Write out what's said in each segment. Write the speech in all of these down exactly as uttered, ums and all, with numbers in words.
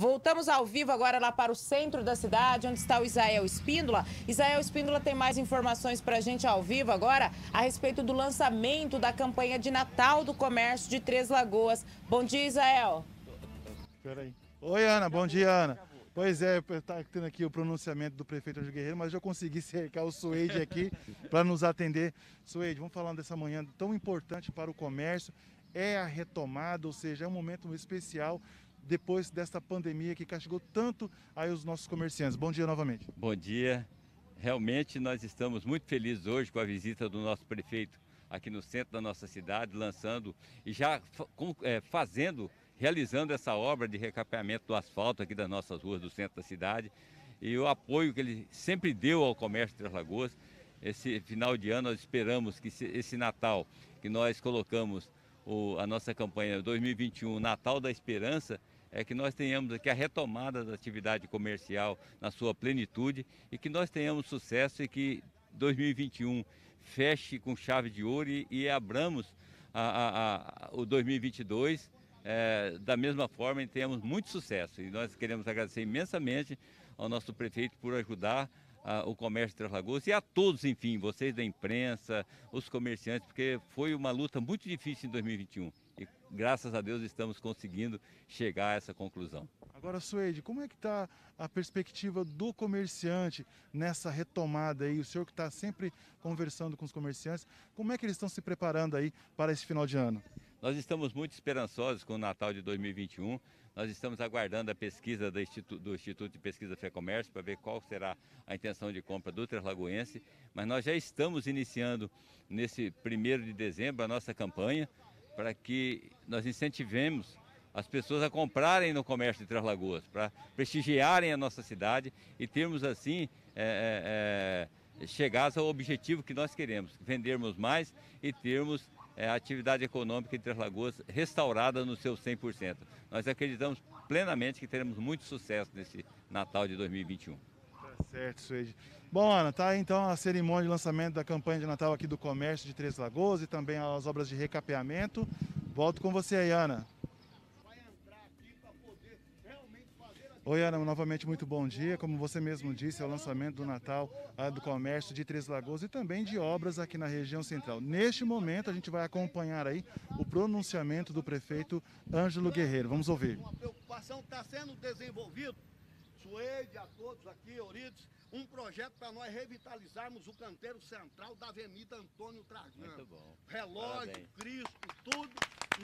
Voltamos ao vivo agora lá para o centro da cidade, onde está o Isael Espíndola. Isael Espíndola tem mais informações para a gente ao vivo agora a respeito do lançamento da campanha de Natal do Comércio de Três Lagoas. Bom dia, Isael. Oi, Ana. Bom dia, Ana. Pois é, está tendo aqui o pronunciamento do prefeito Jorge Guerreiro, mas já consegui cercar o Suede aqui para nos atender. Suede, vamos falar dessa manhã tão importante para o comércio. É a retomada, ou seja, é um momento especial depois desta pandemia que castigou tanto aí os nossos comerciantes. Bom dia novamente. Bom dia. Realmente nós estamos muito felizes hoje com a visita do nosso prefeito aqui no centro da nossa cidade, lançando e já fazendo, realizando essa obra de recapeamento do asfalto aqui das nossas ruas do centro da cidade. E o apoio que ele sempre deu ao comércio de Três Lagoas. Esse final de ano nós esperamos que esse Natal que nós colocamos O, a nossa campanha dois mil e vinte e um, Natal da Esperança, é que nós tenhamos aqui a retomada da atividade comercial na sua plenitude e que nós tenhamos sucesso e que dois mil e vinte e um feche com chave de ouro e, e abramos a, a, a, o dois mil e vinte e dois é, da mesma forma e tenhamos muito sucesso. E nós queremos agradecer imensamente ao nosso prefeito por ajudar A, o comércio de Três Lagoas e a todos, enfim, vocês da imprensa, os comerciantes, porque foi uma luta muito difícil em dois mil e vinte e um e graças a Deus estamos conseguindo chegar a essa conclusão. Agora, Suede, como é que está a perspectiva do comerciante nessa retomada aí? O senhor que está sempre conversando com os comerciantes, como é que eles estão se preparando aí para esse final de ano? Nós estamos muito esperançosos com o Natal de dois mil e vinte e um, nós estamos aguardando a pesquisa do Instituto, do Instituto de Pesquisa Fecomércio para ver qual será a intenção de compra do Trelagoense, mas nós já estamos iniciando nesse primeiro de dezembro a nossa campanha para que nós incentivemos as pessoas a comprarem no comércio de Três Lagoas, para prestigiarem a nossa cidade e termos assim... É, é, chegar ao objetivo que nós queremos, vendermos mais e termos é, a atividade econômica em Três Lagoas restaurada no seu cem por cento. Nós acreditamos plenamente que teremos muito sucesso nesse Natal de dois mil e vinte e um. Tá certo, Suede. Bom, Ana, tá aí, então a cerimônia de lançamento da campanha de Natal aqui do comércio de Três Lagoas e também as obras de recapeamento. Volto com você aí, Ana. Oi, Ana, novamente muito bom dia. Como você mesmo disse, é o lançamento do Natal do Comércio de Três Lagoas e também de obras aqui na região central. Neste momento, a gente vai acompanhar aí o pronunciamento do prefeito Ângelo Guerreiro. Vamos ouvir. Uma preocupação está sendo desenvolvido, Suede, a todos aqui, Eurides, um projeto para nós revitalizarmos o canteiro central da Avenida Antônio Trajano. Muito bom. Relógio, parabéns. Cristo, tudo.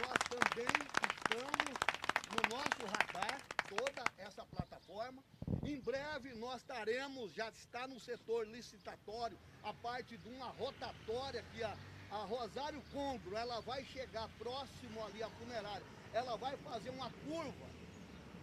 Nós também estamos no nosso radar. Toda essa plataforma, em breve nós estaremos, já está no setor licitatório, a parte de uma rotatória que a, a Rosário Combro, ela vai chegar próximo ali à funerária, ela vai fazer uma curva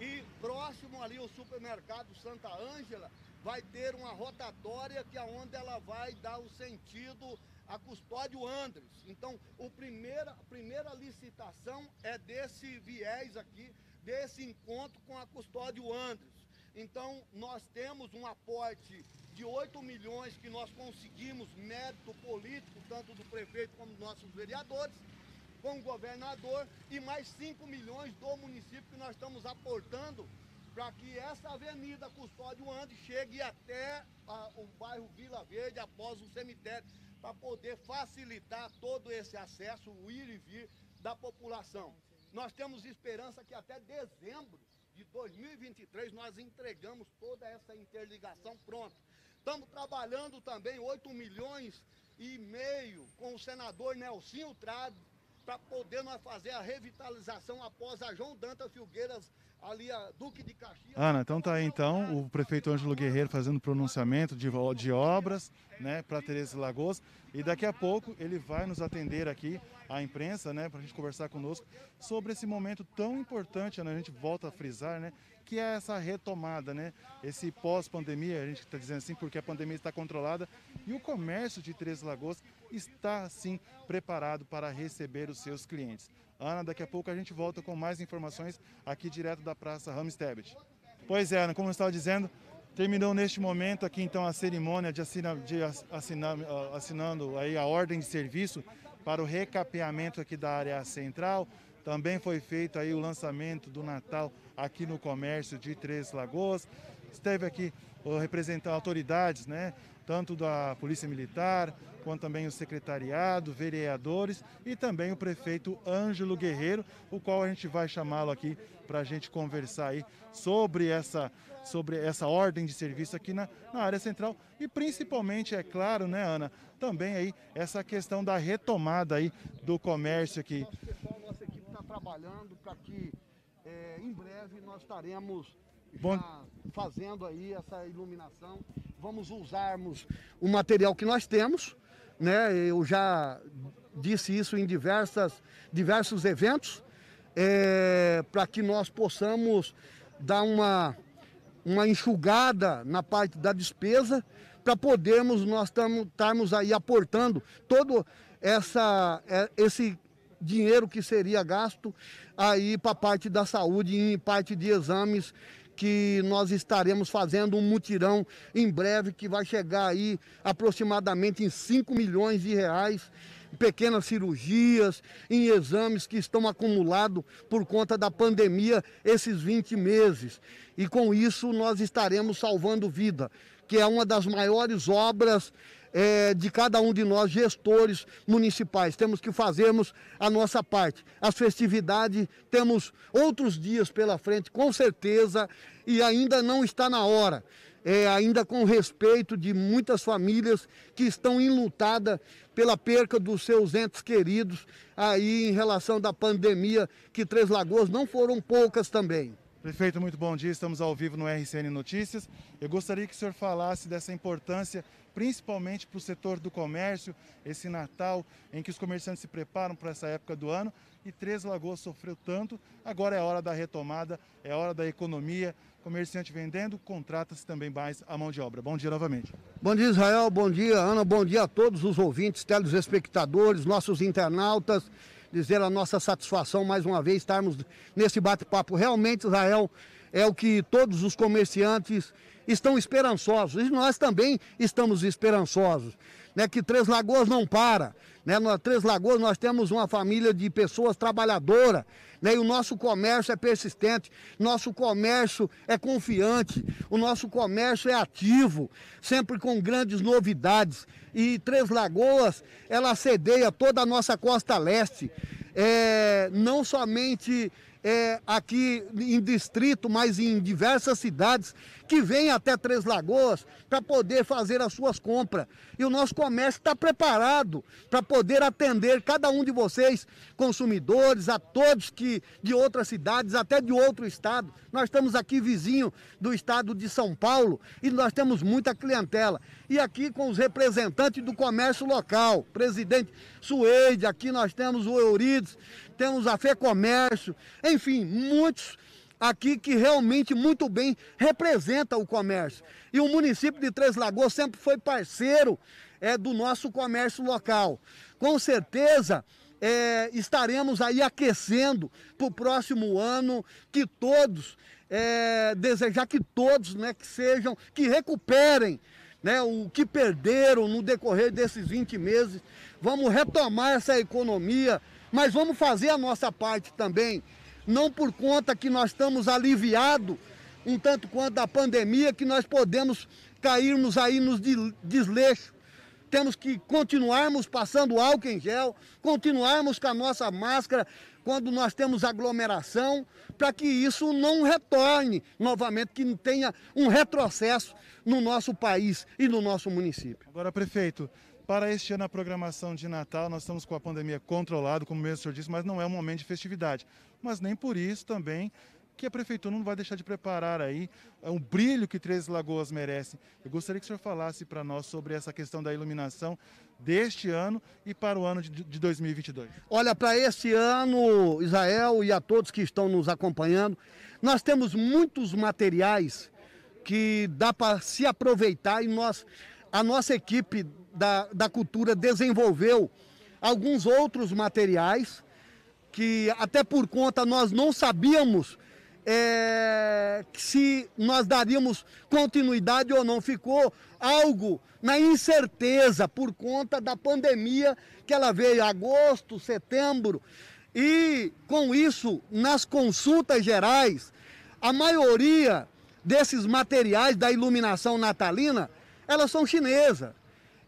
e próximo ali ao supermercado Santa Ângela vai ter uma rotatória que é onde ela vai dar o sentido a Custódio Andres. Então o primeira, a primeira licitação é desse viés aqui, desse encontro com a Custódio Andres. Então, nós temos um aporte de oito milhões que nós conseguimos, mérito político, tanto do prefeito como dos nossos vereadores, com o governador, e mais cinco milhões do município que nós estamos aportando para que essa avenida Custódio Andres chegue até a, o bairro Vila Verde, após o cemitério, para poder facilitar todo esse acesso, o ir e vir da população. Nós temos esperança que até dezembro de dois mil e vinte e três nós entregamos toda essa interligação pronta. Estamos trabalhando também oito milhões e meio com o senador Nelsinho Trado para poder nós fazer a revitalização após a João Dantas Filgueiras, ali a Duque de Caxias. Ana, então tá aí então o prefeito Ângelo Guerreiro fazendo pronunciamento de, de obras, né, para Três Lagoas, e daqui a pouco ele vai nos atender aqui à imprensa, né, para a gente conversar conosco sobre esse momento tão importante, né, a gente volta a frisar, né, que é essa retomada, né, esse pós-pandemia, a gente está dizendo assim porque a pandemia está controlada e o comércio de Três Lagoas está sim preparado para receber os seus clientes. Ana, daqui a pouco a gente volta com mais informações aqui direto da Praça Ramez Tebet. Pois é, Ana, como eu estava dizendo, terminou neste momento aqui então a cerimônia de, assina, de assinar, assinando aí a ordem de serviço para o recapeamento aqui da área central, Também foi feito aí o lançamento do Natal aqui no comércio de Três Lagoas. Esteve aqui representando autoridades, né? Tanto da Polícia Militar, quanto também o secretariado, vereadores e também o prefeito Ângelo Guerreiro, o qual a gente vai chamá-lo aqui para a gente conversar aí sobre essa, sobre essa ordem de serviço aqui na, na área central e principalmente, é claro, né, Ana, também aí essa questão da retomada aí do comércio aqui. Nosso pessoal, nossa equipe está trabalhando para que é, em breve nós estaremos já Bom... fazendo aí essa iluminação. Vamos usarmos o material que nós temos, né? Eu já disse isso em diversas, diversos eventos, é, para que nós possamos dar uma, uma enxugada na parte da despesa, para podermos nós estarmos aí aportando todo essa, esse dinheiro que seria gasto aí para a parte da saúde e em parte de exames, que nós estaremos fazendo um mutirão em breve, que vai chegar aí aproximadamente em cinco milhões de reais, pequenas cirurgias, em exames que estão acumulados por conta da pandemia esses vinte meses. E com isso nós estaremos salvando vida, que é uma das maiores obras é, de cada um de nós, gestores municipais. Temos que fazermos a nossa parte. As festividades, temos outros dias pela frente, com certeza, e ainda não está na hora. É, ainda com respeito de muitas famílias que estão enlutadas pela perca dos seus entes queridos aí em relação da pandemia, que Três Lagoas não foram poucas também. Prefeito, muito bom dia. Estamos ao vivo no R C N Notícias. Eu gostaria que o senhor falasse dessa importância, principalmente para o setor do comércio, esse Natal em que os comerciantes se preparam para essa época do ano, e Três Lagoas sofreu tanto. Agora é hora da retomada, é hora da economia. Comerciante vendendo, contrata-se também mais a mão de obra. Bom dia novamente. Bom dia, Israel. Bom dia, Ana. Bom dia a todos os ouvintes, telespectadores, nossos internautas. Dizer a nossa satisfação mais uma vez estarmos nesse bate-papo. Realmente, Israel, é o que todos os comerciantes estão esperançosos, e nós também estamos esperançosos, né, que Três Lagoas não para, né, nós, Três Lagoas, nós temos uma família de pessoas trabalhadoras, né, e o nosso comércio é persistente, nosso comércio é confiante, o nosso comércio é ativo, sempre com grandes novidades, e Três Lagoas, ela cedeia toda a nossa costa leste, é, não somente... É, aqui em distrito, mas em diversas cidades que vêm até Três Lagoas para poder fazer as suas compras. E o nosso comércio está preparado para poder atender cada um de vocês, consumidores, a todos que de outras cidades, até de outro estado. Nós estamos aqui vizinho do estado de São Paulo e nós temos muita clientela. E aqui com os representantes do comércio local, presidente Suede, aqui nós temos o Eurides, temos a Fecomércio, enfim, muitos aqui que realmente muito bem representam o comércio. E o município de Três Lagoas sempre foi parceiro é, do nosso comércio local. Com certeza é, estaremos aí aquecendo para o próximo ano, que todos, é, desejar que todos, né, que sejam, que recuperem, né, o que perderam no decorrer desses vinte meses. Vamos retomar essa economia, mas vamos fazer a nossa parte também. Não por conta que nós estamos aliviados, um tanto quanto da pandemia, que nós podemos cairmos aí nos desleixos. Temos que continuarmos passando álcool em gel, continuarmos com a nossa máscara quando nós temos aglomeração, para que isso não retorne novamente, que não tenha um retrocesso no nosso país e no nosso município. Agora, prefeito, para este ano a programação de Natal, nós estamos com a pandemia controlada, como mesmo o senhor disse, mas não é um momento de festividade. Mas nem por isso também que a prefeitura não vai deixar de preparar aí um brilho que Três Lagoas merece. Eu gostaria que o senhor falasse para nós sobre essa questão da iluminação deste ano e para o ano de dois mil e vinte e dois. Olha, para este ano, Israel, e a todos que estão nos acompanhando, nós temos muitos materiais que dá para se aproveitar, e nós, a nossa equipe da, da cultura desenvolveu alguns outros materiais que até por conta nós não sabíamos É, se nós daríamos continuidade ou não. Ficou algo na incerteza por conta da pandemia, que ela veio em agosto, setembro, E, com isso, nas consultas gerais, a maioria desses materiais da iluminação natalina, elas são chinesas.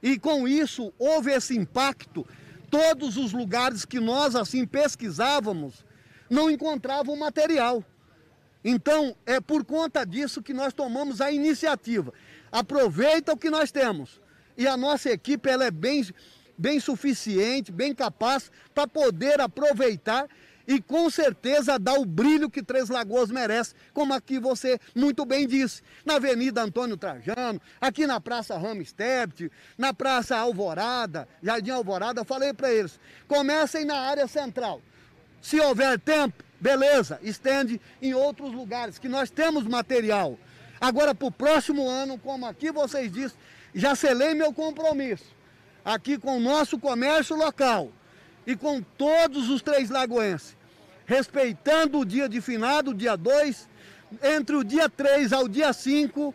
E, com isso, houve esse impacto. Todos os lugares que nós, assim, pesquisávamos, não encontravam material. Então, é por conta disso que nós tomamos a iniciativa. Aproveita o que nós temos. E a nossa equipe, ela é bem... bem suficiente, bem capaz para poder aproveitar e com certeza dar o brilho que Três Lagoas merece, como aqui você muito bem disse, na Avenida Antônio Trajano, aqui na Praça Ramez Tebet, na Praça Alvorada, Jardim Alvorada. Eu falei para eles, comecem na área central, se houver tempo, beleza, estende em outros lugares, que nós temos material. Agora para o próximo ano, como aqui vocês disseram, já selei meu compromisso aqui com o nosso comércio local e com todos os três lagoenses, respeitando o dia de finado, o dia dois, entre o dia três ao dia cinco,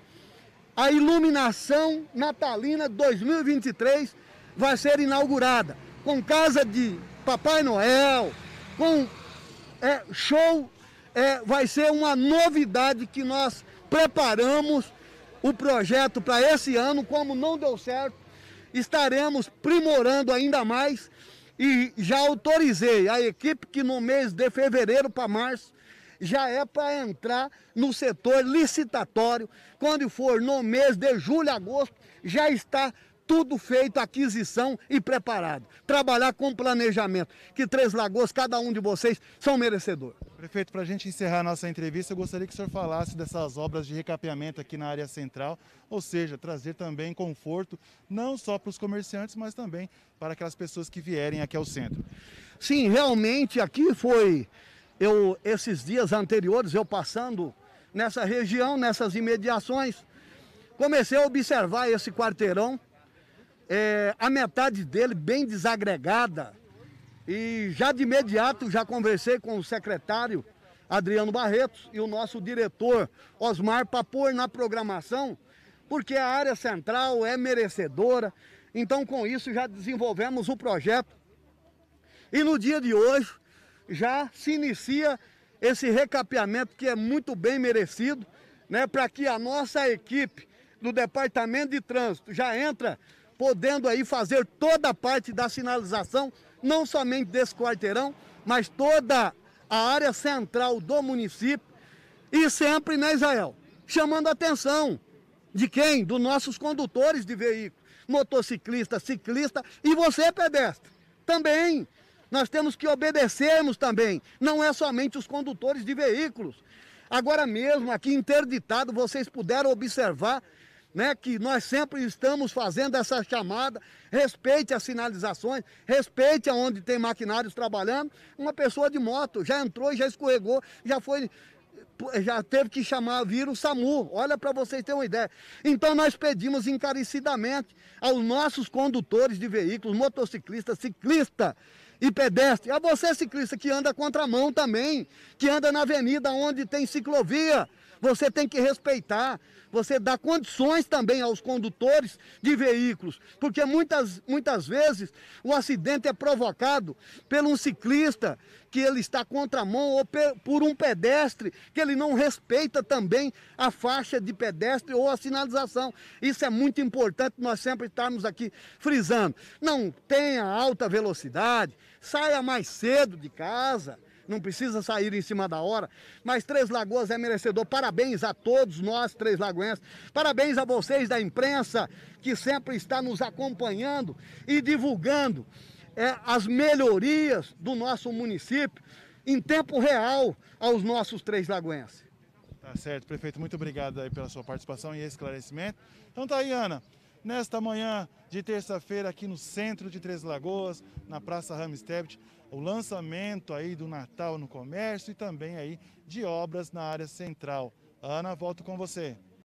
a iluminação natalina dois mil e vinte e três vai ser inaugurada, com casa de Papai Noel, com é, show, é, vai ser uma novidade que nós preparamos o projeto para esse ano, como não deu certo, estaremos primorando ainda mais e já autorizei a equipe que no mês de fevereiro para março já é para entrar no setor licitatório. Quando for no mês de julho, agosto, já está tudo feito, aquisição e preparado. Trabalhar com planejamento, que Três Lagoas, cada um de vocês, são merecedor. Prefeito, para a gente encerrar a nossa entrevista, eu gostaria que o senhor falasse dessas obras de recapeamento aqui na área central, ou seja, trazer também conforto, não só para os comerciantes, mas também para aquelas pessoas que vierem aqui ao centro. Sim, realmente aqui foi, eu, esses dias anteriores, eu passando nessa região, nessas imediações, comecei a observar esse quarteirão, É, a metade dele bem desagregada, e já de imediato já conversei com o secretário Adriano Barretos e o nosso diretor Osmar para pôr na programação, porque a área central é merecedora. Então com isso já desenvolvemos o projeto e no dia de hoje já se inicia esse recapeamento que é muito bem merecido, né, para que a nossa equipe do Departamento de Trânsito já entra podendo aí fazer toda a parte da sinalização, não somente desse quarteirão, mas toda a área central do município. E sempre, né, Isael? Chamando a atenção de quem? Dos nossos condutores de veículos, motociclista, ciclista e você, pedestre. Também, nós temos que obedecermos também, não é somente os condutores de veículos. Agora mesmo, aqui interditado, vocês puderam observar, né, que nós sempre estamos fazendo essa chamada, respeite as sinalizações, respeite aonde tem maquinários trabalhando. Uma pessoa de moto já entrou, já escorregou, já foi, já teve que chamar, vir o SAMU, olha para vocês terem uma ideia. Então nós pedimos encarecidamente aos nossos condutores de veículos, motociclistas, ciclista e pedestre, a você ciclista que anda contramão também, que anda na avenida onde tem ciclovia, você tem que respeitar, você dá condições também aos condutores de veículos, porque muitas, muitas vezes o acidente é provocado por um ciclista que ele está contramão ou por um pedestre que ele não respeita também a faixa de pedestre ou a sinalização. Isso é muito importante nós sempre estarmos aqui frisando. Não tenha alta velocidade, saia mais cedo de casa. Não precisa sair em cima da hora, mas Três Lagoas é merecedor. Parabéns a todos nós, Três Lagoenses. Parabéns a vocês da imprensa, que sempre está nos acompanhando e divulgando é, as melhorias do nosso município em tempo real aos nossos Três Lagoenses. Tá certo, prefeito. Muito obrigado aí pela sua participação e esclarecimento. Então tá aí, Ana. Nesta manhã de terça-feira, aqui no centro de Três Lagoas, na Praça Ramez Tebet, o lançamento aí do Natal no comércio e também aí de obras na área central. Ana, volto com você.